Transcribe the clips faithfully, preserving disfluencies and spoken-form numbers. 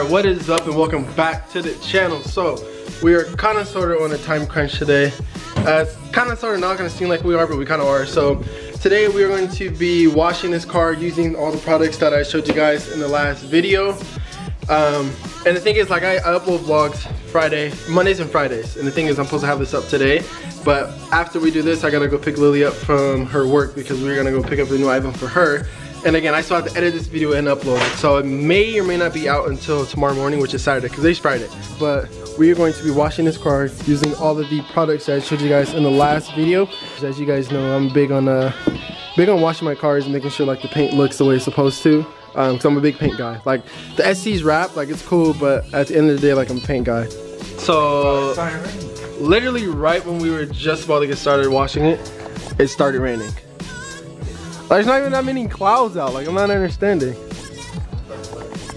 All right, what is up and welcome back to the channel. So we are kind of sort of on a time crunch today. Uh, it's kind of sort of not going to seem like we are, but we kind of are. So today we are going to be washing this car using all the products that I showed you guys in the last video. Um, and the thing is, like, I, I upload vlogs Friday, Mondays and Fridays. And the thing is, I'm supposed to have this up today, but after we do this, I gotta go pick Lily up from her work because we're gonna go pick up the new iPhone for her. And again, I still have to edit this video and upload it. So it may or may not be out until tomorrow morning, which is Saturday, because today's Friday. But we are going to be washing this car using all of the products that I showed you guys in the last video. As you guys know, I'm big on uh, big on washing my cars and making sure like the paint looks the way it's supposed to. Um, cause I'm a big paint guy. Like the S C's wrapped, like it's cool, but at the end of the day, like I'm a paint guy. So literally right when we were just about to get started washing it, it started raining. There's not even that many clouds out, like I'm not understanding.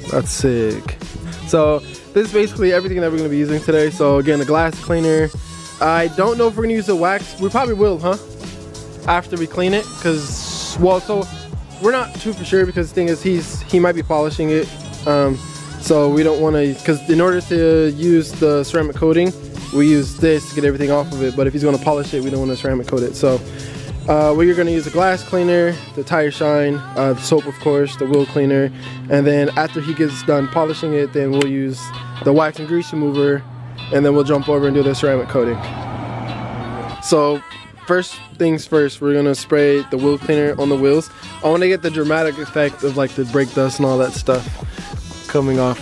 That's sick. So this is basically everything that we're gonna be using today. So again, the glass cleaner. I don't know if we're gonna use the wax. We probably will, huh? After we clean it, cause, well, so we're not too for sure because the thing is he's, he might be polishing it. Um, so we don't wanna, cause in order to use the ceramic coating, we use this to get everything off of it. But if he's gonna polish it, we don't wanna ceramic coat it. So. Uh, we're going to use the glass cleaner, the tire shine, uh, the soap of course, the wheel cleaner, and then after he gets done polishing it, then we'll use the wax and grease remover, and then we'll jump over and do the ceramic coating. So first things first, we're going to spray the wheel cleaner on the wheels. I want to get the dramatic effect of like the brake dust and all that stuff coming off.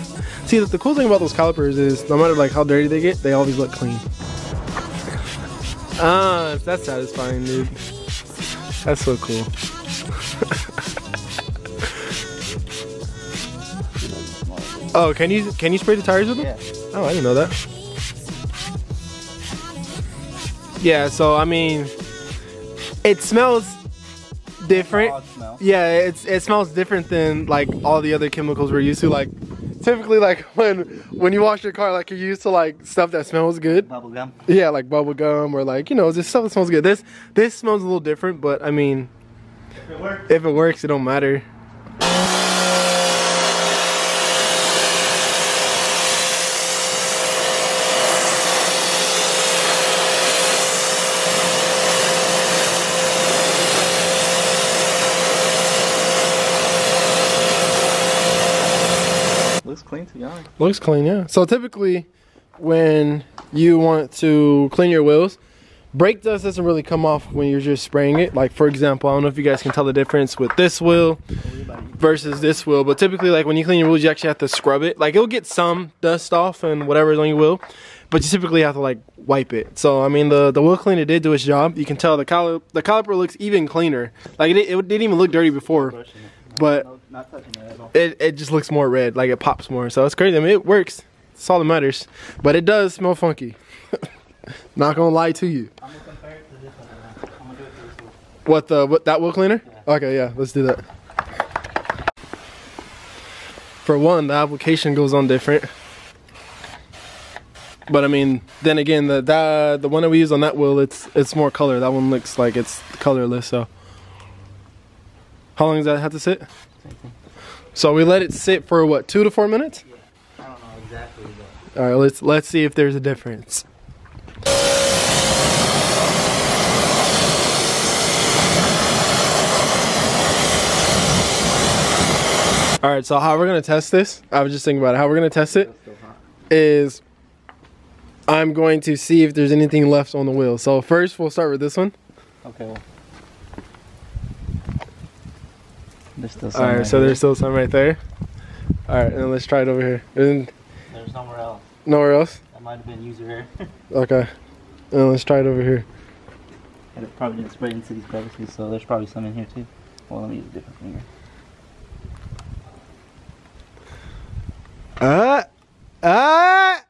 See, the cool thing about those calipers is no matter like how dirty they get, they always look clean. Ah, that's satisfying, dude. That's so cool. Oh, can you can you spray the tires with them? Yeah. Oh, I didn't know that. Yeah, so I mean, it smells different. It smell. Yeah, it's it smells different than like all the other chemicals we're used to. Like typically, like when when you wash your car, like you're used to like stuff that smells good. Bubble gum. Yeah, like bubble gum or like, you know, just stuff that smells good. This this smells a little different, but I mean, if it works, if it, works it don't matter. Looks clean to be honest. Looks clean, yeah. So typically when you want to clean your wheels, brake dust doesn't really come off when you're just spraying it. Like for example, I don't know if you guys can tell the difference with this wheel versus this wheel, but typically like when you clean your wheels, you actually have to scrub it. Like it'll get some dust off and whatever's on your wheel, but you typically have to like wipe it. So I mean, the, the wheel cleaner did do its job. You can tell the calip the caliper looks even cleaner. Like it, it didn't even look dirty before, but it, it just looks more red, like it pops more. So it's crazy. I mean, it works. It's all that matters. But it does smell funky. Not gonna lie to you. I'm gonna compare it to this one. I'm gonna do it to this one. What the what that wheel cleaner? Yeah. Okay, yeah, let's do that. For one, the application goes on different. But I mean, then again, the the the one that we use on that wheel, it's it's more color. That one looks like it's colorless. So how long does that have to sit? So we let it sit for what, two to four minutes? Yeah. I don't know exactly, but all right, let's let's see if there's a difference. All right, so how we're gonna test this? I was just thinking about it. How we're gonna test it is I'm going to see if there's anything left on the wheel. So first, we'll start with this one. Okay. Well. There's still some. All right, right so here. There's still some right there. All right, and then let's try it over here. And there's nowhere else. Nowhere else? That might have been user error. Okay, and let's try it over here. And it probably didn't spread into these crevices, so there's probably some in here too. Well, let me use a different finger. Ah! Ah!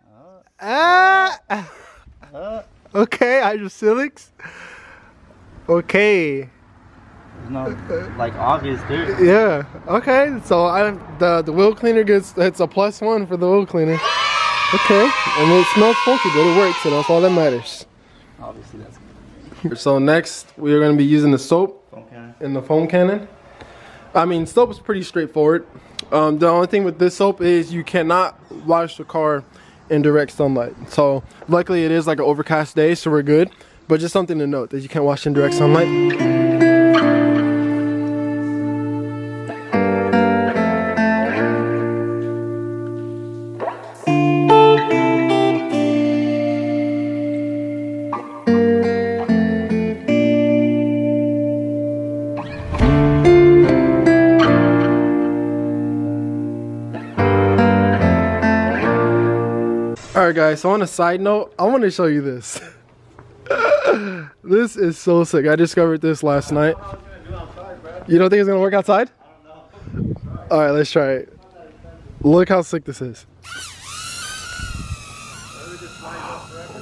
Ah! Ah! Okay, HydroSilex. Okay. There's no like obvious dirt. Yeah. Okay. So I the the wheel cleaner gets it's a plus one for the wheel cleaner. Okay. And it smells funky, but it works, so that's all that matters. Obviously, that's good. So next we are going to be using the soap and the foam cannon. I mean, soap is pretty straightforward. Um, the only thing with this soap is you cannot wash the car in direct sunlight. So luckily it is like an overcast day, so we're good. But just something to note, that you can't wash in direct sunlight. Alright guys, so on a side note, I want to show you this. This is so sick. I discovered this last night. You don't think it's going to work outside? I don't know. Alright, let's try it. Look how sick this is.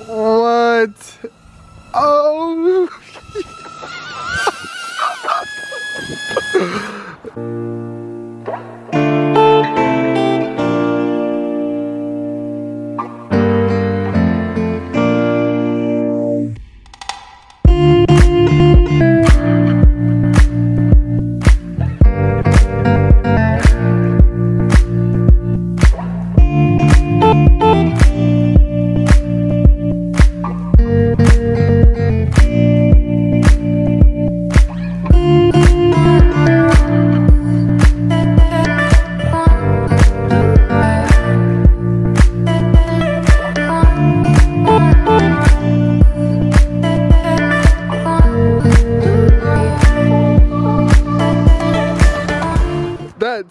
What? Oh!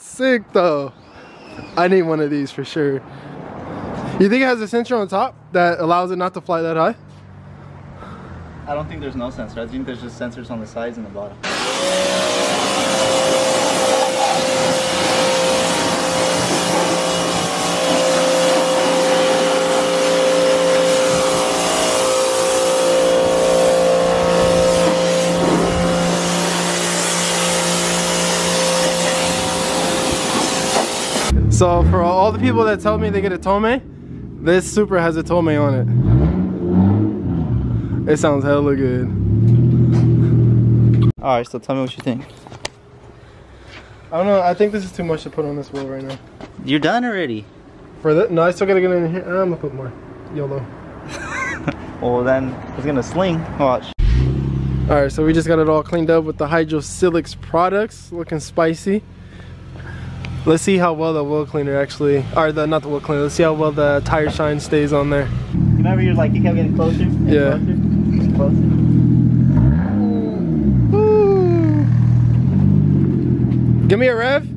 Sick though. I need one of these for sure. You think it has a sensor on top that allows it not to fly that high? I don't think there's no sensor. I think there's just sensors on the sides and the bottom. So for all the people that tell me they get a Tomei, this Supra has a Tomei on it. It sounds hella good. Alright, so tell me what you think. I don't know, I think this is too much to put on this wheel right now. You're done already. For that? No, I still gotta get in here. I'm gonna put more. YOLO. Well then, it's gonna sling. Watch. Alright, so we just got it all cleaned up with the HydroSilex products. Looking spicy. Let's see how well the wheel cleaner actually, or the, not the wheel cleaner, let's see how well the tire shine stays on there. Remember you're like, you kept getting closer? And yeah. Closer, closer. Ooh. Ooh. Give me a rev.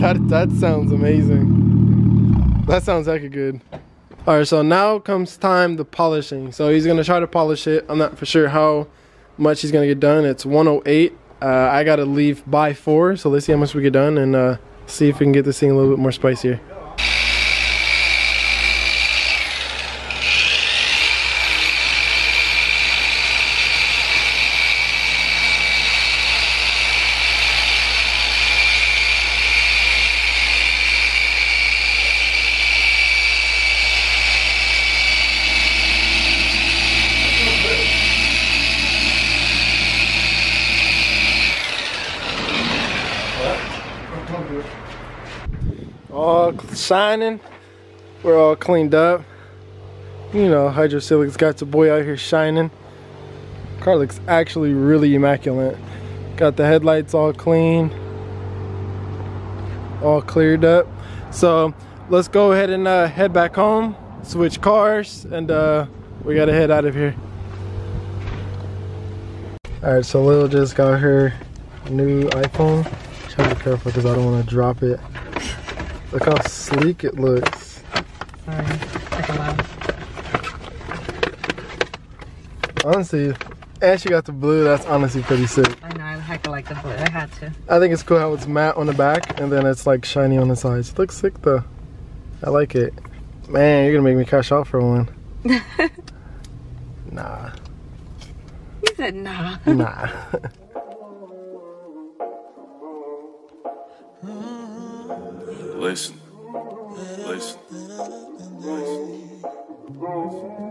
That, that sounds amazing. That sounds like a good. Alright, so now comes time the polishing. So he's going to try to polish it. I'm not for sure how much he's going to get done. It's one oh eight. Uh, I got to leave by four. So let's see how much we get done and uh, see if we can get this thing a little bit more spicier. All shining, we're all cleaned up. You know, HydroSilex got the boy out here shining. Car looks actually really immaculate. Got the headlights all clean, all cleared up. So let's go ahead and uh, head back home, switch cars, and uh, we gotta head out of here. All right, so Lil just got her new iPhone. Try to be careful because I don't want to drop it. Look how sleek it looks. Sorry, take a laugh. Honestly, and she got the blue, that's honestly pretty sick. I know, I hecka like the blue, I had to. I think it's cool how it's matte on the back and then it's like shiny on the sides. It looks sick though. I like it. Man, you're gonna make me cash out for one. Nah. You said nah. Nah. Listen, listen, listen.